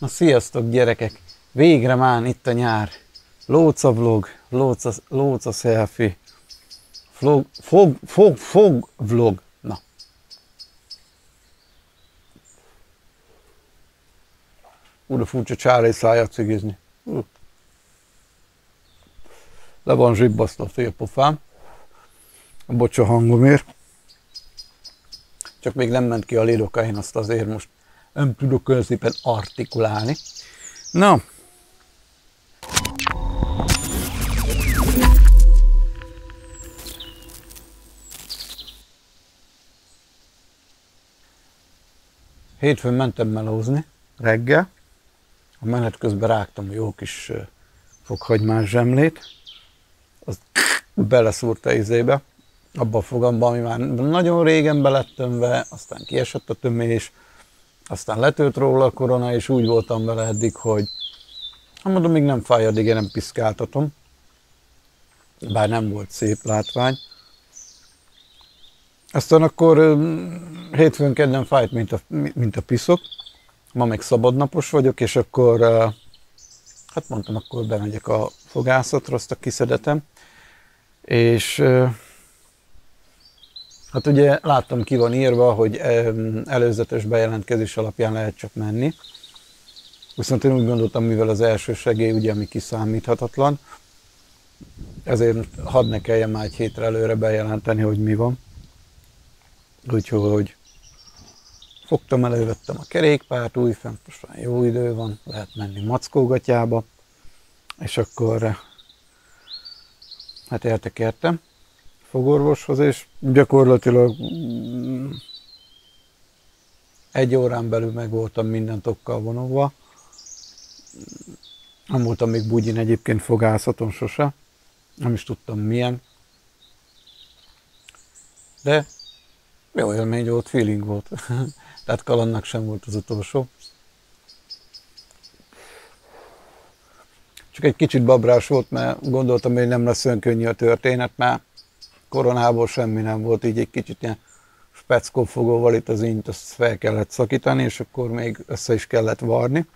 Na sziasztok gyerekek! Végre már itt a nyár. Lóca vlog, lóca selfie, fog vlog. Na. Uda furcsa csárai száját cigizni. Le van zsibbasztva a fél pofám. Bocs a hangomért. Csak még nem ment ki a lidoka, én azt azért most nem tudok olyan szépen artikulálni. Na. Hétfőn mentem melózni reggel. A menet közben rágtam a jó kis fokhagymás zsemlét. Az beleszúrta izébe. Abba a fogamba, ami már nagyon régen be lett tömve, aztán kiesett a tömés, aztán letört róla a korona, és úgy voltam vele eddig, hogy hát mondom, még nem fáj, addig én nem piszkáltatom. Bár nem volt szép látvány. Aztán akkor hétfőn kedden fájt, mint a piszok. Ma még szabadnapos vagyok, és akkor, hát mondtam, akkor bemegyek a fogászatra, azt a kiszedetem. És hát ugye láttam, ki van írva, hogy előzetes bejelentkezés alapján lehet csak menni. Viszont én úgy gondoltam, mivel az első segély ugye, ami kiszámíthatatlan, ezért hadd ne kelljen már egy hétre előre bejelenteni, hogy mi van. Úgyhogy fogtam, elővettem a kerékpárt, újfent, most már jó idő van, lehet menni Mackógatyába, és akkor hát értekeltem fogorvoshoz, és gyakorlatilag egy órán belül meg voltam mindent okkal vonulva. Nem voltam még bugyin egyébként fogászaton sose, nem is tudtam milyen. De jó élmény volt, feeling volt. Tehát kalandnak sem volt az utolsó. Csak egy kicsit babrás volt, mert gondoltam, hogy nem lesz olyan könnyű a történet, mert koronából semmi nem volt, így egy kicsit ilyen speckófogóval itt az ínyt, azt fel kellett szakítani, és akkor még össze is kellett varni.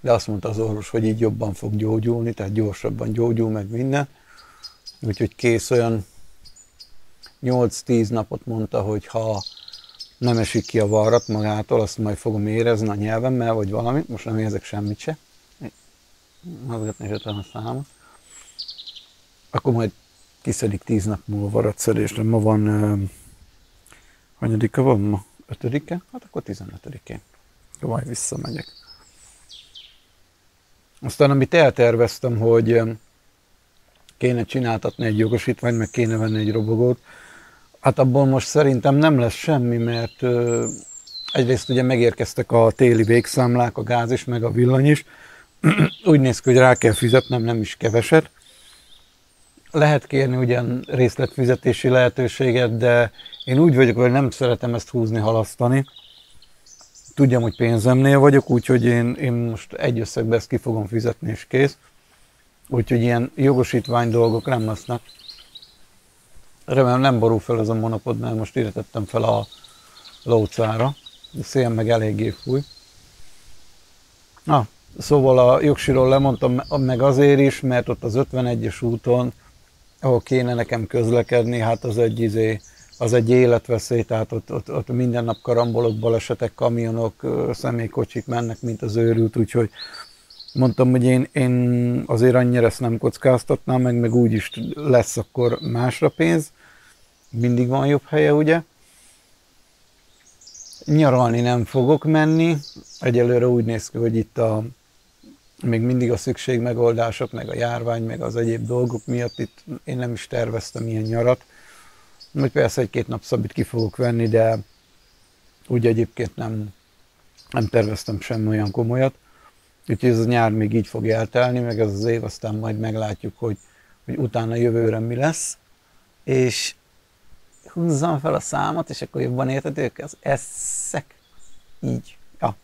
De azt mondta az orvos, hogy így jobban fog gyógyulni, tehát gyorsabban gyógyul meg minden. Úgyhogy kész, olyan 8-10 napot mondta, hogy ha nem esik ki a varrat magától, azt majd fogom érezni a nyelvemmel, vagy valamit. Most nem érzek semmit se. Mozgatni se tudom a számot. Akkor majd kiszedik 10 nap múlva varratszedésre. Ma van, hanyadika van ma? 5-e? Hát akkor 15-én. Akkor majd visszamegyek. Aztán amit elterveztem, hogy kéne csináltatni egy jogosítványt, meg kéne venni egy robogót. Hát abból most szerintem nem lesz semmi, mert egyrészt ugye megérkeztek a téli végszámlák, a gáz is, meg a villany is. Úgy néz ki, hogy rá kell fizetnem, nem is keveset. Lehet kérni ugyan részletfizetési lehetőséget, de én úgy vagyok, hogy nem szeretem ezt húzni, halasztani. Tudjam, hogy pénzemnél vagyok, úgyhogy én most egy összegbe ezt ki fogom fizetni, és kész. Úgyhogy ilyen jogosítvány dolgok nem lesznek. Remélem nem borul fel az a monopod, mert most ide tettem fel a lócára. A szél meg eléggé fúj. Na, szóval a jogsiról lemondtam meg azért is, mert ott az 51-es úton, ahol kéne nekem közlekedni, hát az egy életveszély, tehát ott minden nap karambolok, balesetek, kamionok, személykocsik mennek, mint az őrült, úgyhogy mondtam, hogy én azért annyira ezt nem kockáztatnám, meg úgy is lesz akkor másra pénz. Mindig van jobb helye, ugye? Nyaralni nem fogok menni. Egyelőre úgy néz ki, hogy itt még mindig a szükségmegoldások, meg a járvány, meg az egyéb dolgok miatt itt én nem is terveztem ilyen nyarat. Majd persze egy-két nap szabit ki fogok venni, de úgy egyébként nem terveztem semmi olyan komolyat. Úgyhogy ez a nyár még így fog eltelni, meg ez az év, aztán majd meglátjuk, hogy utána jövőre mi lesz. És húzzam fel a számot, és akkor jobban értetők az eszek. Így. Ja.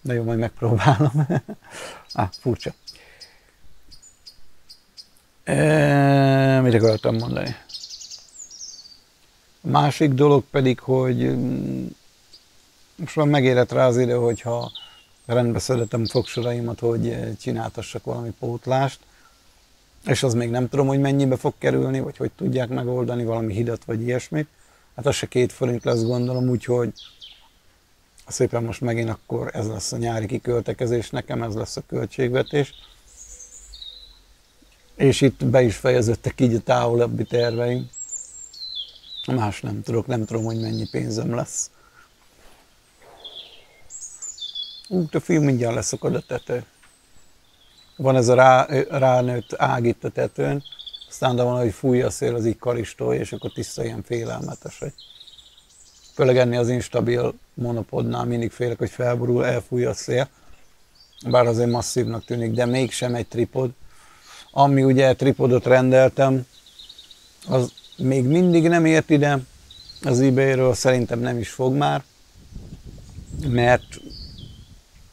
De jó, majd megpróbálom. Furcsa. Mit akartam mondani? A másik dolog pedig, hogy most már megérett rá az idő, hogyha rendbe szeretem fogsoraimat, hogy csináltassak valami pótlást, és az még nem tudom, hogy mennyibe fog kerülni, vagy hogy tudják megoldani valami hidat, vagy ilyesmit. Hát az se 2 forint lesz, gondolom, úgyhogy szépen most megint akkor ez lesz a nyári kiköltekezés, nekem ez lesz a költségvetés. És itt be is fejeződtek így a távolabbi terveim. Más nem tudok, nem tudom, hogy mennyi pénzem lesz. Úgy a fiú mindjárt leszakad a tető. Van ez a ránőtt ág itt a tetőn, aztán de van, hogy fúj a szél, az így karistolja, és akkor tiszta ilyen félelmetes, hogy főleg ennél az instabil monopodnál mindig félek, hogy felborul, elfúj a szél, bár azért masszívnak tűnik, de mégsem egy tripod. Ami ugye tripodot rendeltem, az még mindig nem ért ide az eBay-ről, szerintem nem is fog már, mert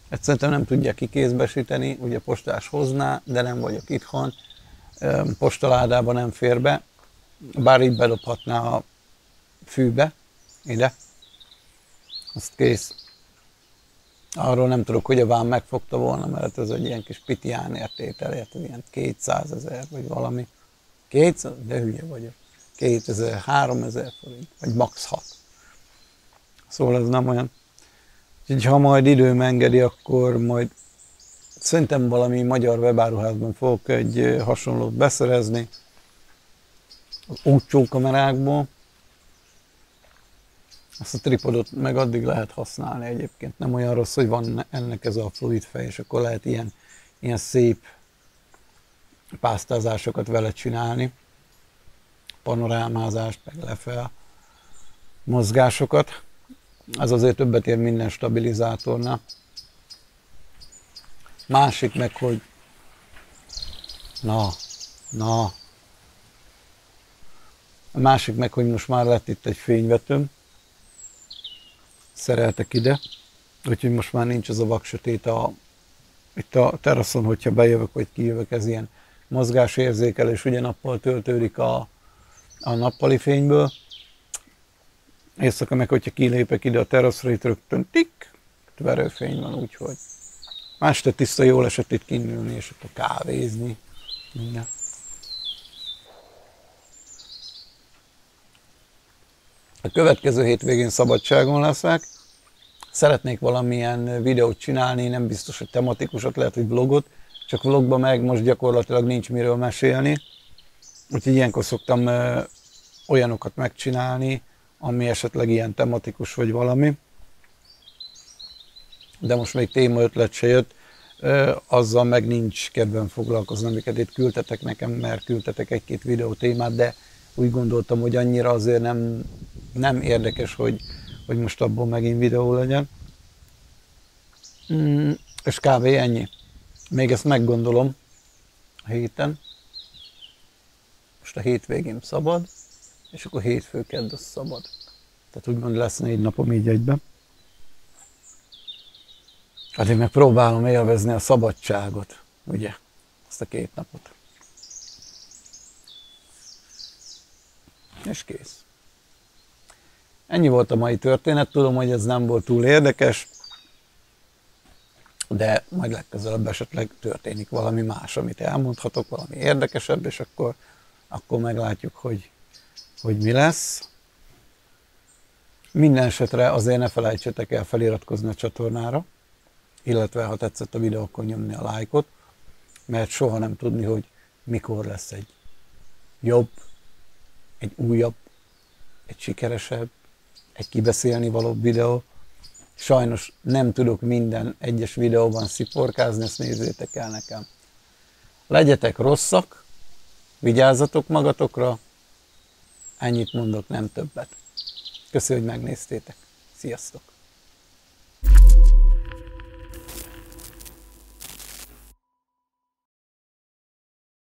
egyszerűen nem tudja kikézbesíteni, ugye postás hozná, de nem vagyok itthon, postaládába nem fér be, bár így bedobhatná a fűbe, ide, azt kész. Arról nem tudok, hogy a vám megfogta volna, mert ez egy ilyen kis pitián értételért, ilyen 200 000 vagy valami. 200? De hülye vagyok. 2000, 3000 forint, vagy max. 6. Szóval ez nem olyan. Úgyhogy ha majd időm engedi, akkor majd szerintem valami magyar webáruházban fogok egy hasonlót beszerezni. Az olcsó kamerákból. Azt a tripodot meg addig lehet használni egyébként. Nem olyan rossz, hogy van ennek ez a fluid fej, és akkor lehet ilyen szép pásztázásokat vele csinálni. Panorámázást, meg lefel mozgásokat. Ez azért többet ér minden stabilizátornál. Másik meg, hogy most már lett itt egy fényvetőm. Szereltek ide, úgyhogy most már nincs az a vaksötét itt a teraszon, hogyha bejövök vagy kijövök, ez ilyen mozgásérzékelés, ugye nappal töltődik a nappali fényből. Éjszaka meg, hogyha kilépek ide a teraszra, itt rögtön tikk, verőfény van, úgyhogy már este tiszta jól esett itt kinnülni, és akkor kávézni, minden. A következő hétvégén szabadságon leszek, szeretnék valamilyen videót csinálni, nem biztos, hogy tematikusat, lehet, hogy vlogot, csak vlogban meg most gyakorlatilag nincs miről mesélni, úgyhogy ilyenkor szoktam olyanokat megcsinálni, ami esetleg ilyen tematikus vagy valami, de most még témaötlet se jött, azzal meg nincs kedvem foglalkozni, amiket itt küldtetek nekem, mert küldtetek egy-két videó témát, de úgy gondoltam, hogy annyira azért nem érdekes, hogy most abból megint videó legyen. És kb. Ennyi. Még ezt meggondolom a héten. Most a hétvégén szabad, és akkor hétfő, kedd az szabad. Tehát úgymond lesz 4 napom így egyben. Hát én meg próbálom élvezni a szabadságot, ugye? Azt a 2 napot. És kész. Ennyi volt a mai történet, tudom, hogy ez nem volt túl érdekes, de majd legközelebb esetleg történik valami más, amit elmondhatok, valami érdekesebb, és akkor meglátjuk, hogy mi lesz. Minden esetre azért ne felejtsetek el feliratkozni a csatornára, illetve ha tetszett a videó, akkor nyomni a lájkot, mert soha nem tudni, hogy mikor lesz egy jobb, egy újabb, egy sikeresebb, egy kibeszélni valóbb videó. Sajnos nem tudok minden egyes videóban sziporkázni, ezt nézzétek el nekem. Legyetek rosszak, vigyázzatok magatokra, ennyit mondok, nem többet. Köszi, hogy megnéztétek. Sziasztok!